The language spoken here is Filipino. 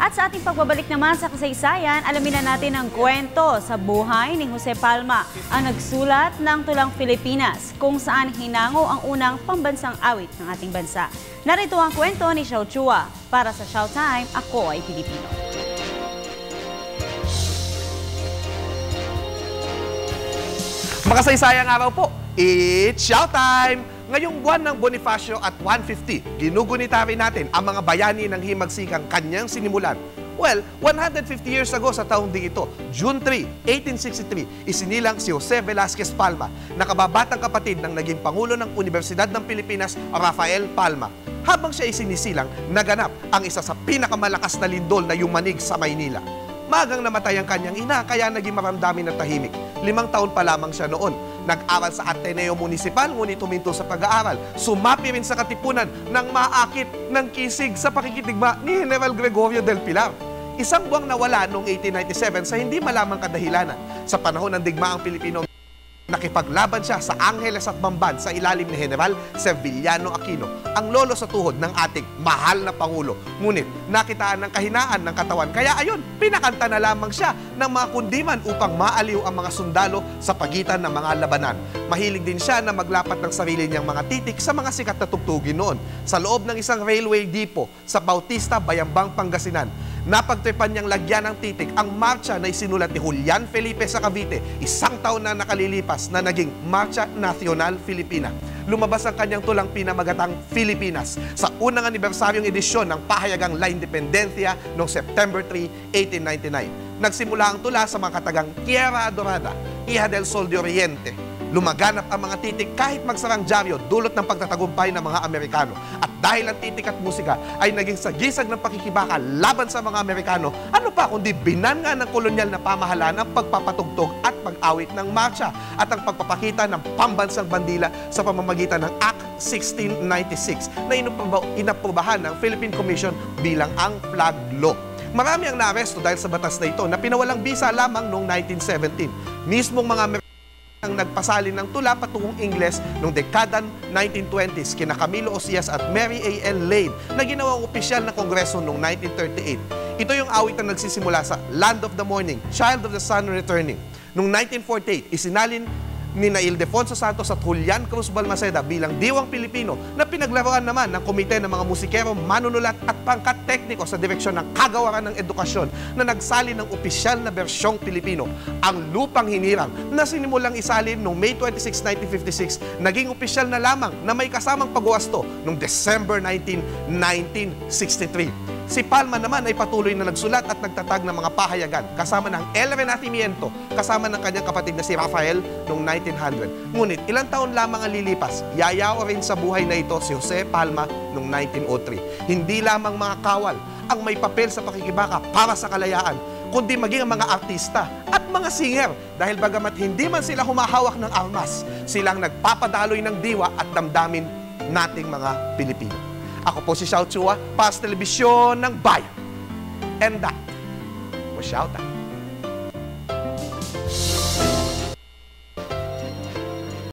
At sa ating pagbabalik naman sa kasaysayan, alamin na natin ang kwento sa buhay ni Jose Palma, ang nagsulat ng Tulang Pilipinas, kung saan hinango ang unang pambansang awit ng ating bansa. Narito ang kwento ni Xiao Chua. Para sa Xiao Time, ako ay Pilipino. Makasaysayang araw po, it's Xiao Time! Ngayong buwan ng Bonifacio at 150, ginugunita rin natin ang mga bayani ng himagsikang kanyang sinimulan. Well, 150 years ago sa taong ding ito, June 3, 1863, isinilang si Jose Velasquez Palma, nakababatang kapatid ng naging Pangulo ng Universidad ng Pilipinas, Rafael Palma. Habang siya isinisilang, naganap ang isa sa pinakamalakas na lindol na yumanig sa Maynila. Magang namatay ang kanyang ina, kaya naging maramdamin na tahimik. 5 taon pa lamang siya noon. Nag-aral sa Ateneo Municipal, ngunit huminto sa pag-aaral. Sumapi rin sa Katipunan nang maakit ng kisig sa pakikidigma ni Heneral Gregorio del Pilar. Isang buwang nawala noong 1897 sa hindi malamang kadahilanan. Sa panahon ng digmaang Pilipino, nakipaglaban siya sa Angeles at Bamban sa ilalim ni General Servillano Aquino, ang lolo sa tuhod ng ating mahal na Pangulo. Ngunit nakitaan ng kahinaan ng katawan, kaya ayun, pinakanta na lamang siya ng mga kundiman upang maaliw ang mga sundalo sa pagitan ng mga labanan. Mahilig din siya na maglapat ng sarili niyang mga titik sa mga sikat na tugtugin noon sa loob ng isang railway depot sa Bautista, Bayambang, Pangasinan. Napagtripan niyang lagyan ng titik ang marcha na isinulat ni Julyan Felipe sa Cavite, 1 taon na nakalilipas, na naging Marcha Nacional Filipina. Lumabas ang kanyang tulang pinamagatang Pilipinas sa unang anibersaryong edisyon ng pahayagang Lain Independencia noong September 3, 1899. Nagsimula ang tula sa mga katagang Tierra Dorada, Hija del Sol de Oriente. Lumaganap ang mga titik kahit magsarang dyaryo, dulot ng pagtatagumpay ng mga Amerikano. At dahil ang titik at musika ay naging sagisag ng pakikibaka laban sa mga Amerikano, ano pa kundi binanga ng kolonyal na pamahalaan ang pagpapatugtog at pag-awit ng marcha at ang pagpapakita ng pambansang bandila sa pamamagitan ng Act 1696 na inaprobahan ng Philippine Commission bilang ang flag law. Marami ang naaresto dahil sa batas na ito na pinawalang bisa lamang noong 1917. Mismong mga Amerikano ang nagpasalin ng tula patungong Ingles noong dekadang 1920s kina Camilo Osias at Mary A. L. Lane na ginawang opisyal na kongreso noong 1938. Ito yung awit na nagsisimula sa Land of the Morning, Child of the Sun Returning. Noong 1948, isinalin ni Ildefonso Santos at Hulyan Cruz Balmaseda bilang Diwang Pilipino na pinaglaruan naman ng Komite ng mga Musikero, Manunulat at Pangkat Tekniko sa direksyon ng Kagawaran ng Edukasyon na nagsalin ng opisyal na bersyong Pilipino. Ang Lupang Hinirang na sinimulang isalin noong May 26, 1956, naging opisyal na lamang na may kasamang pagwasto noong December 19, 1963. Si Palma naman ay patuloy na nagsulat at nagtatag ng mga pahayagan kasama ng El Renati Miento, kasama ng kanyang kapatid na si Rafael noong 1900. Ngunit ilang taon lamang ang lilipas, yayao rin sa buhay na ito si Jose Palma noong 1903. Hindi lamang mga kawal ang may papel sa pakikibaka para sa kalayaan, kundi maging ang mga artista at mga singer dahil bagamat hindi man sila humahawak ng armas, silang nagpapadaloy ng diwa at damdamin nating mga Pilipino. Ako po si Shau Tsua, para sa telebisyon ng bayan. And that was Xiao Time.